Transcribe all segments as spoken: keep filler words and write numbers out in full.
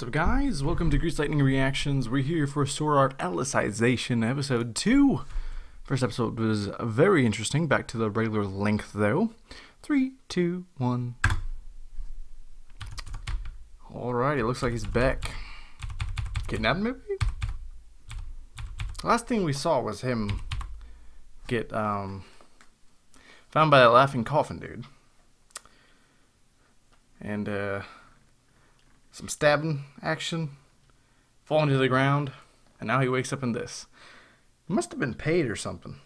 What's up, guys? Welcome to Grease Lightning Reactions. We're here for Sword Art Alicization Episode two. First episode was very interesting, back to the regular length though. three, two, one. Alright, it looks like he's back. Getting out, maybe? Last thing we saw was him get um, found by that Laughing Coffin dude. And, uh... some stabbing action, falling to the ground, and now he wakes up in this. He must have been paid or something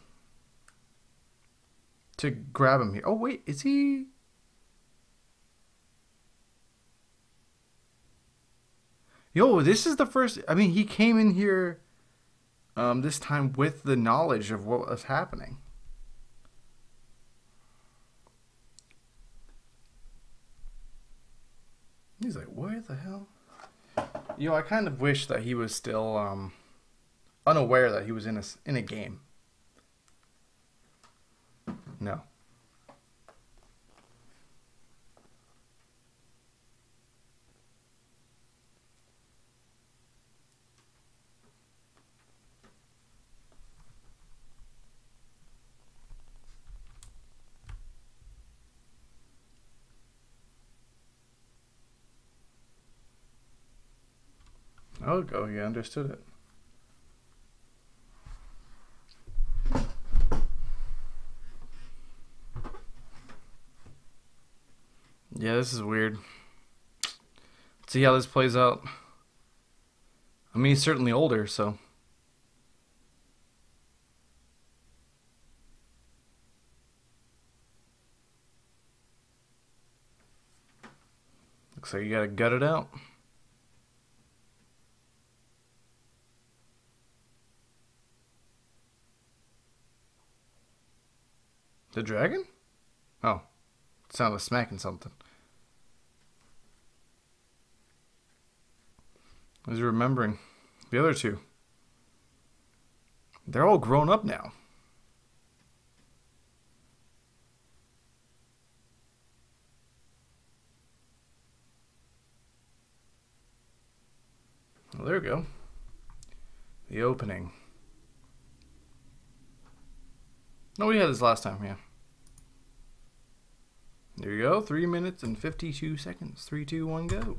to grab him here. Oh wait, is he? Yo, this is the first. I mean, he came in here um, this time with the knowledge of what was happening. He's like, where the hell? You know, I kind of wish that he was still um, unaware that he was in a, in a game. No. Oh, oh, yeah, understood it. Yeah, this is weird. Let's see how this plays out. I mean, he's certainly older, so. Looks like you gotta gut it out. The dragon? Oh, it sounded like smacking something. I was remembering the other two. They're all grown up now. Well, there we go. The opening. No, we had this last time, yeah. There you go, three minutes and fifty-two seconds. Three, two, one, go.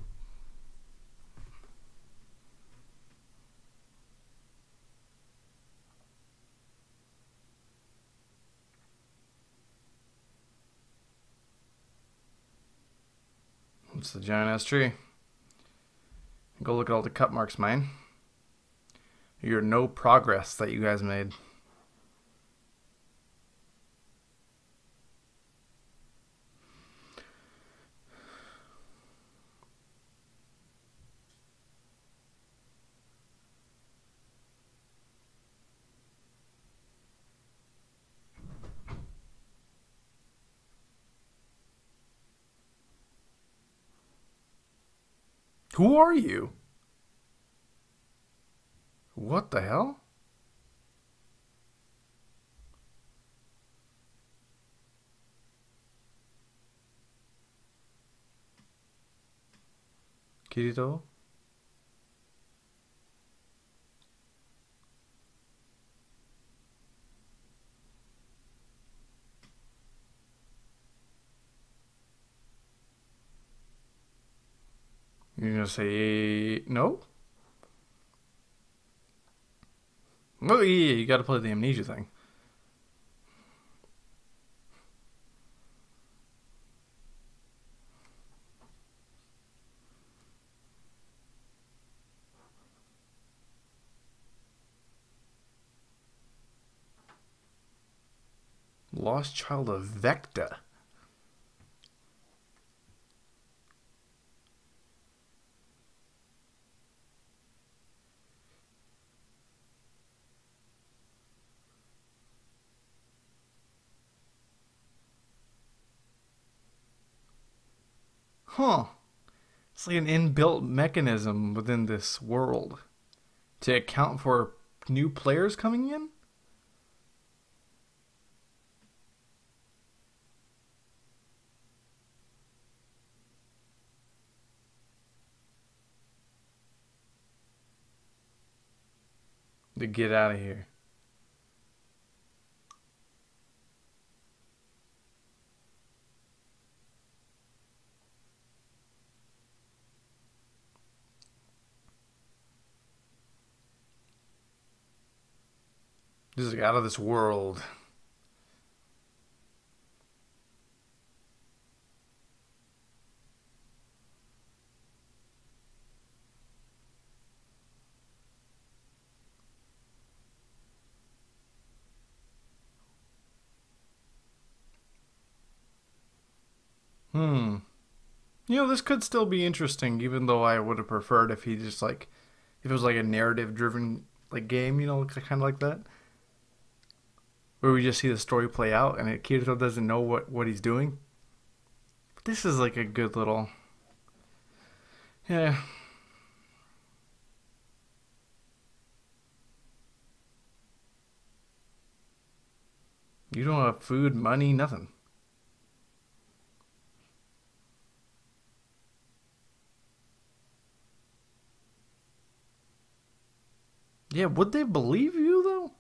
It's the giant ass tree. Go look at all the cut marks, man. Your no progress that you guys made. Who are you? What the hell? Kirito? You're gonna say no? Oh yeah, you gotta play the amnesia thing. Lost child of Vecta. Huh. It's like an inbuilt mechanism within this world to account for new players coming in? to get out of here. This is like out of this world. Hmm. You know, this could still be interesting, even though I would have preferred if he just like, if it was like a narrative-driven like game, you know, kind of like that. Where we just see the story play out and it, Kirito doesn't know what, what he's doing. But this is like a good little... Yeah. You don't have food, money, nothing. Yeah, would they believe you though?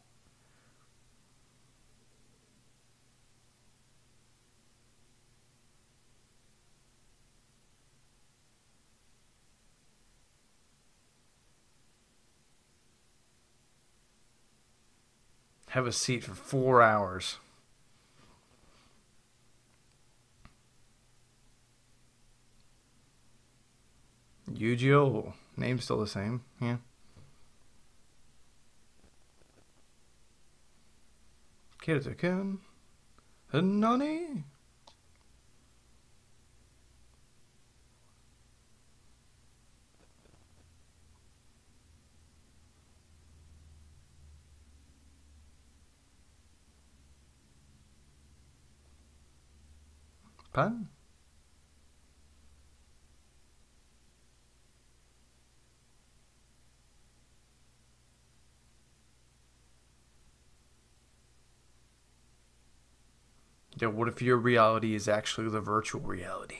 Have a seat for four hours. Yu-Gi-Oh! Name's still the same, yeah. Kirito-kun. Nani? Pan? Yeah, what if your reality is actually the virtual reality?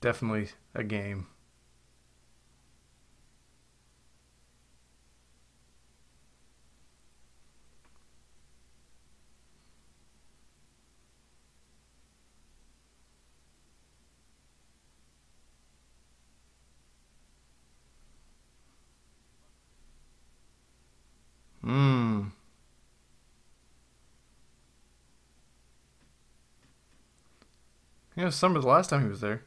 Definitely a game. Hmm. Yeah, summer the last time he was there.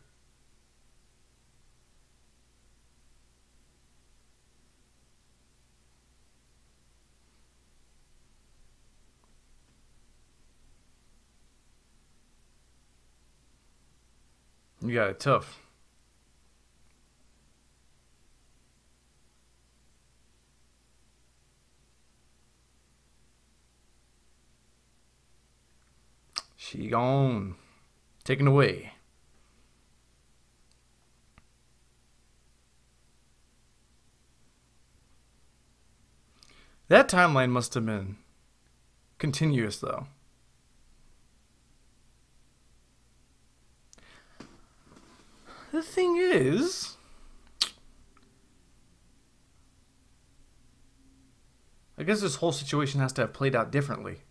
You got it tough. She gone. Taken away. That timeline must have been continuous though. The thing is, I guess this whole situation has to have played out differently.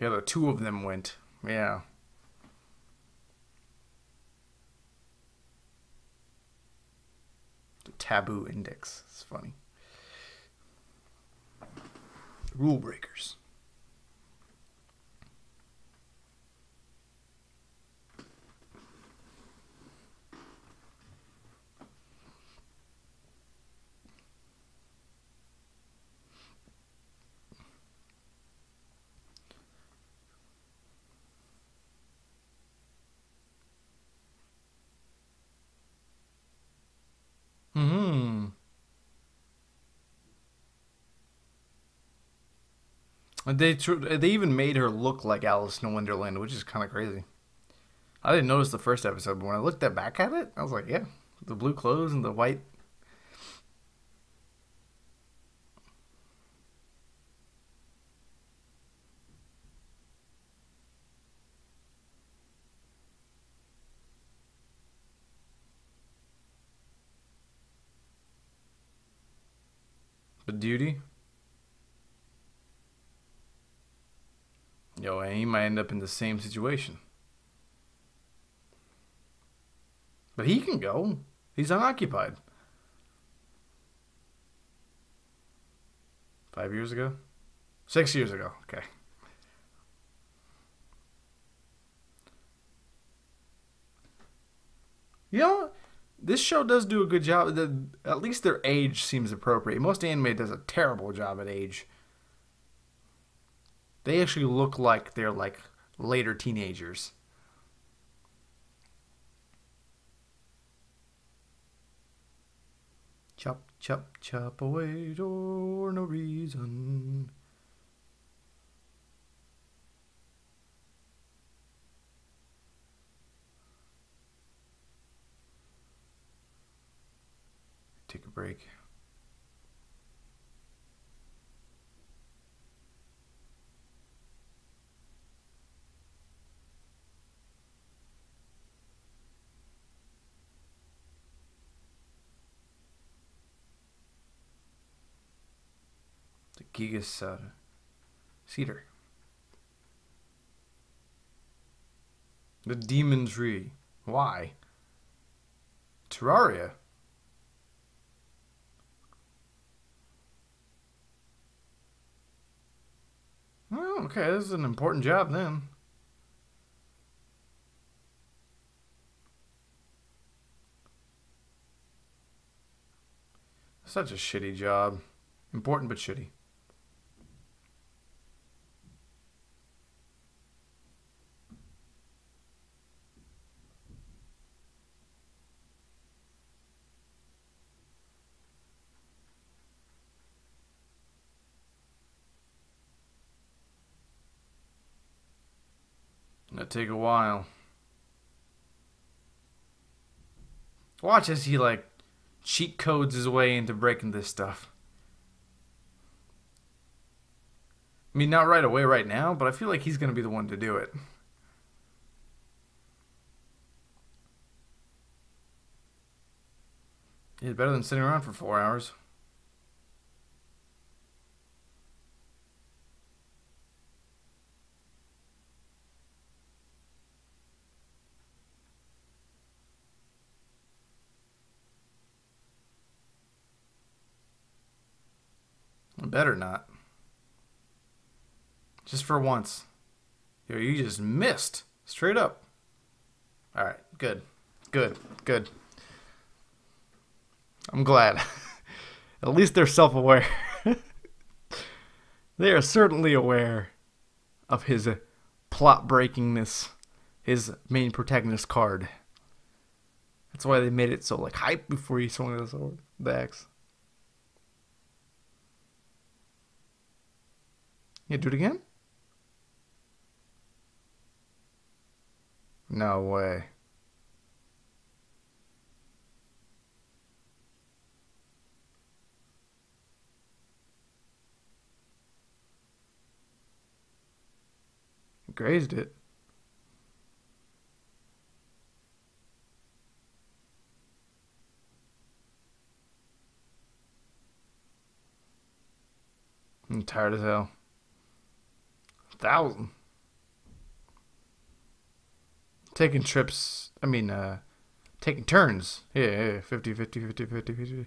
Yeah, the two of them went. Yeah. The taboo index. It's funny. Rule breakers. They they even made her look like Alice in Wonderland, which is kind of crazy. I didn't notice the first episode, but when I looked back at it, I was like, yeah, the blue clothes and the white. The duty. Yo, and he might end up in the same situation. But he can go. He's unoccupied. Five years ago? Six years ago. Okay. You know, this show does do a good job. The, at least their age seems appropriate. Most anime does a terrible job at age. They actually look like they're like later teenagers. Chop, chop, chop away for no reason. Take a break. The Gigas uh, Cedar. The Demon Tree. Why? Terraria. Well, okay, this is an important job then. Such a shitty job. Important but shitty. Take a while. Watch as he like cheat codes his way into breaking this stuff. I mean, not right away right now, but I feel like he's gonna be the one to do it. It's better than sitting around for four hours. Better not. Just for once. Yo, you just missed. Straight up. Alright, good. Good. Good. I'm glad. At least they're self-aware. They are certainly aware of his plot breakingness, his main protagonist card. That's why they made it so like hype before he swung the sword, the axe. Yeah, do it again? No way. You grazed it. I'm tired as hell. Thousand taking trips, I mean uh taking turns. Yeah, yeah, fifty fifty fifty fifty fifty.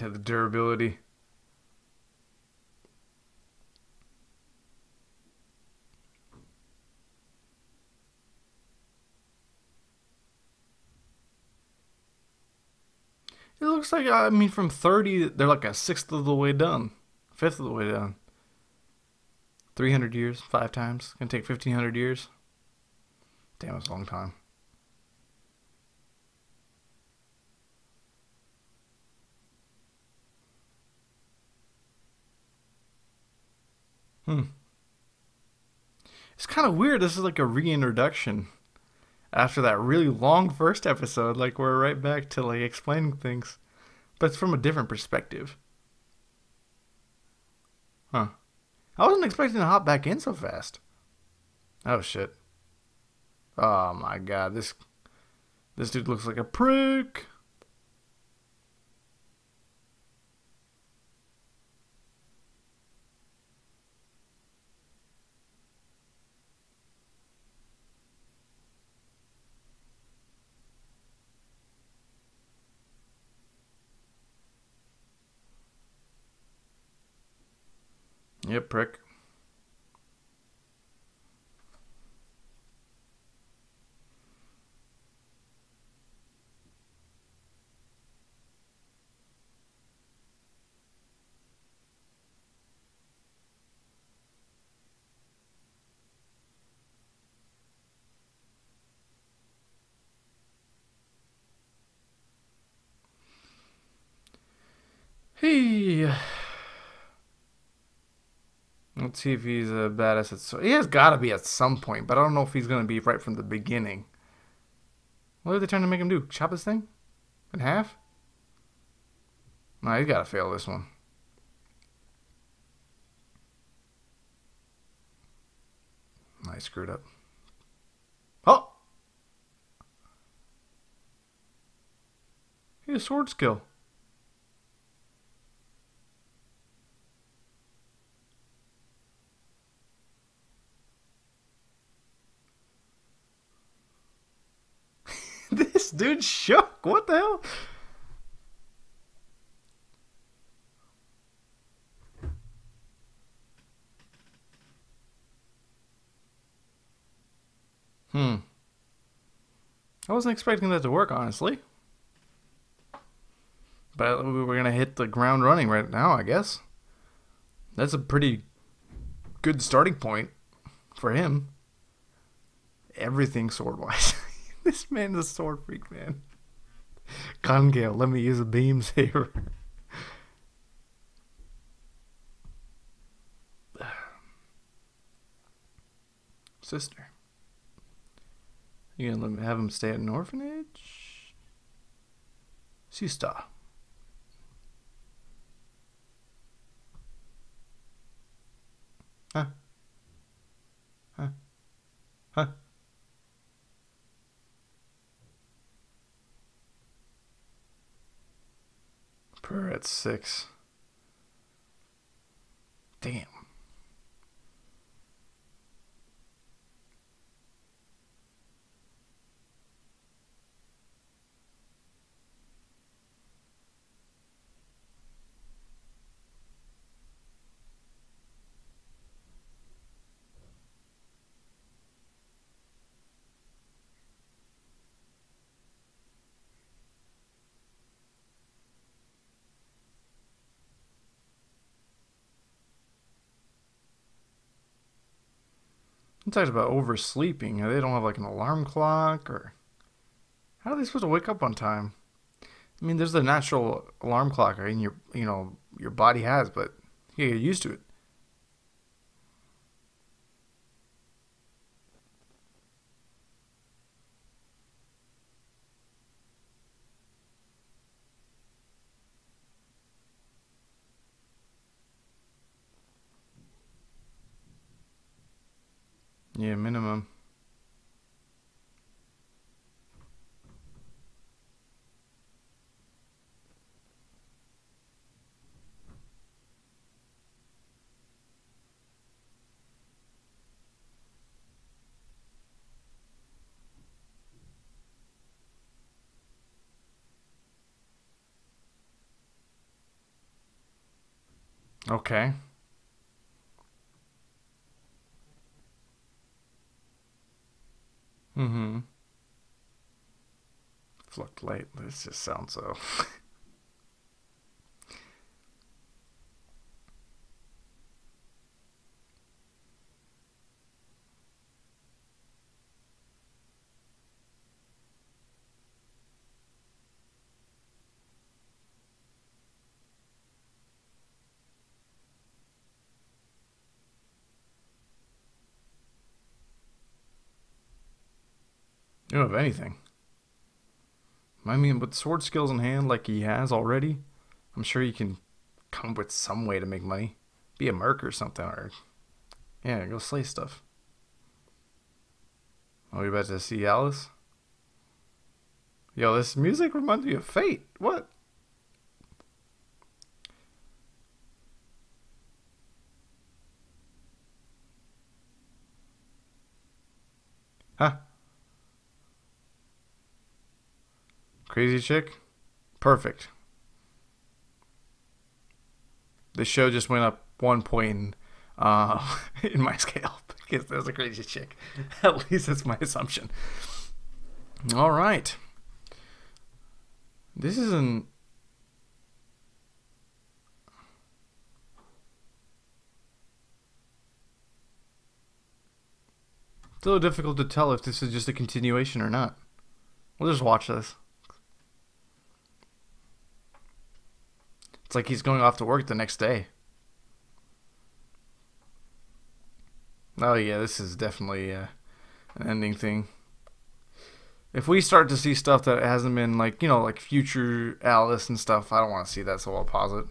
Yeah, the durability. It looks like, I mean, from thirty, they're like a sixth of the way done. Fifth of the way done. three hundred years, five times. Gonna take fifteen hundred years. Damn, it's a long time. Hmm. It's kind of weird. This is like a reintroduction after that really long first episode. Like, we're right back to like explaining things, but it's from a different perspective. Huh. I wasn't expecting to hop back in so fast. Oh shit. Oh my god, this this dude looks like a prick. Yep, prick. Hey. Let's see if he's a badass at sword. He has got to be at some point, but I don't know if he's going to be right from the beginning. What are they trying to make him do? Chop this thing? In half? No, he's got to fail this one. I screwed up. Oh! He has sword skill. This dude shook. What the hell? Hmm. I wasn't expecting that to work, honestly. But we're going to hit the ground running right now, I guess. That's a pretty good starting point for him. Everything sword-wise. This man is a sword freak, man. Kangale, let me use a beam saber. Sister. You gonna let me have him stay at an orphanage? Sister. Huh. Huh. Huh. We're at six. Damn. Talked about oversleeping. They don't have like an alarm clock, or how are they supposed to wake up on time? I mean, there's the natural alarm clock in your, you know, your body has, but you get used to it. Yeah, minimum. Okay. Mm-hmm. Flucked light. This just sounds so. You know, if anything. I mean, with sword skills in hand like he has already, I'm sure he can come up with some way to make money. Be a merc or something, or... yeah, go slay stuff. Are we about to see Alice? Yo, this music reminds me of Fate. What? Huh? Crazy chick? Perfect. The show just went up one point uh, in my scale because there's a crazy chick. At least that's my assumption. All right. This is an... still difficult to tell if this is just a continuation or not. We'll just watch this. It's like he's going off to work the next day. Oh yeah, this is definitely uh, an ending thing. If we start to see stuff that hasn't been, like, you know, like future Alice and stuff, I don't want to see that, so I'll pause it.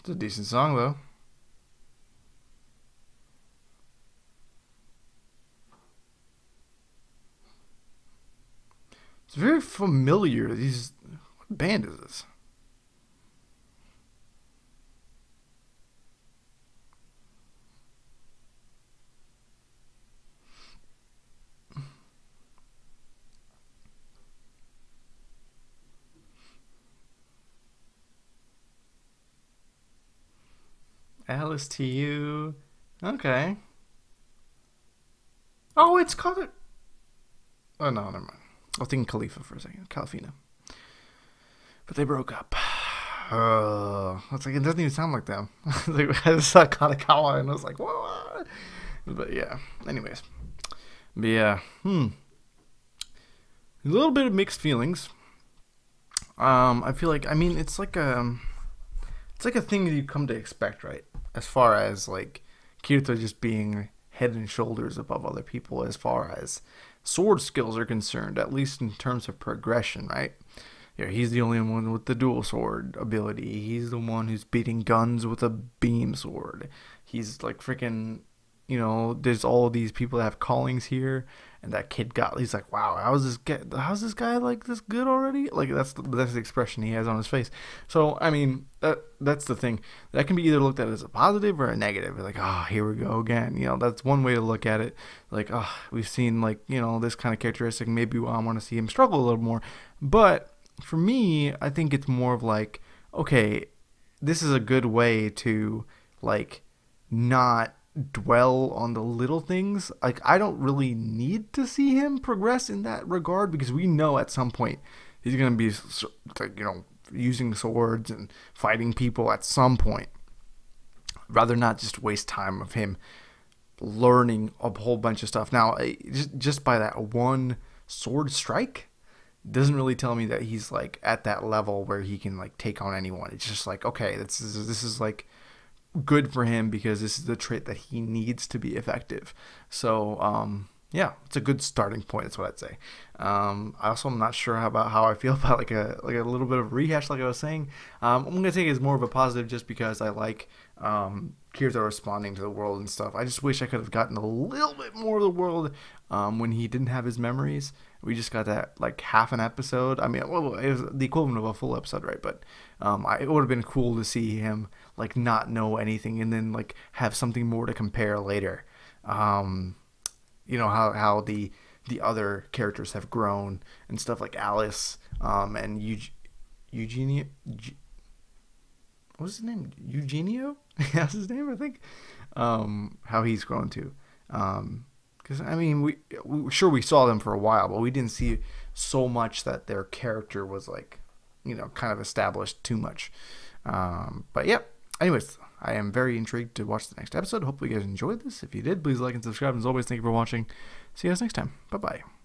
It's a decent song, though. It's very familiar. These, what band is this? Alice to you. Okay. Oh, it's called... oh, no, never mind. I was thinking Khalifa for a second. Kalafina. But they broke up. Uh, it's like, it doesn't even sound like them. I saw Katakawa and I was like, whoa. But yeah. Anyways. But yeah. Hmm. A little bit of mixed feelings. Um, I feel like, I mean, it's like a... it's like a thing that you come to expect, right? As far as, like, Kirito just being head and shoulders above other people as far as sword skills are concerned, at least in terms of progression, right? Yeah, he's the only one with the dual sword ability. He's the one who's beating guns with a beam sword. He's like freaking, you know, there's all these people that have callings here, and that kid got, he's like, wow, how's this get, how's this guy like this good already? Like, that's the, that's the expression he has on his face. So I mean, that that's the thing. That can be either looked at as a positive or a negative. Like, ah, oh, here we go again. You know, that's one way to look at it. Like, ah, oh, we've seen, like, you know, this kind of characteristic. Maybe I want to see him struggle a little more. But for me, I think it's more of like, okay, this is a good way to, like, not dwell on the little things. Like, I don't really need to see him progress in that regard, because we know at some point he's going to be, you know, using swords and fighting people at some point. I'd rather not just waste time of him learning a whole bunch of stuff. Now, just by that one sword strike doesn't really tell me that he's, like, at that level where he can, like, take on anyone. It's just like, okay, this is this is like good for him, because this is the trait that he needs to be effective. So um yeah, it's a good starting point. That's what I'd say. um I also am not sure how about how I feel about like a like a little bit of rehash, like I was saying. um I'm gonna take it as more of a positive, just because I like um Kirito responding to the world and stuff. I just wish I could have gotten a little bit more of the world um when he didn't have his memories. We just got that, like, half an episode. I mean, well, it was the equivalent of a full episode, right? But um I, it would have been cool to see him, like, not know anything and then, like, have something more to compare later. Um you know, how how the the other characters have grown and stuff, like Alice um and Eug Eugenio G what was his name? Eugenio? That's his name, I think. Um, how he's grown too. Um, because I mean, we, we sure we saw them for a while, but we didn't see so much that their character was, like, you know, kind of established too much. Um, but yeah. Anyways, I am very intrigued to watch the next episode. Hopefully, you guys enjoyed this. If you did, please like and subscribe. And as always, thank you for watching. See you guys next time. Bye bye.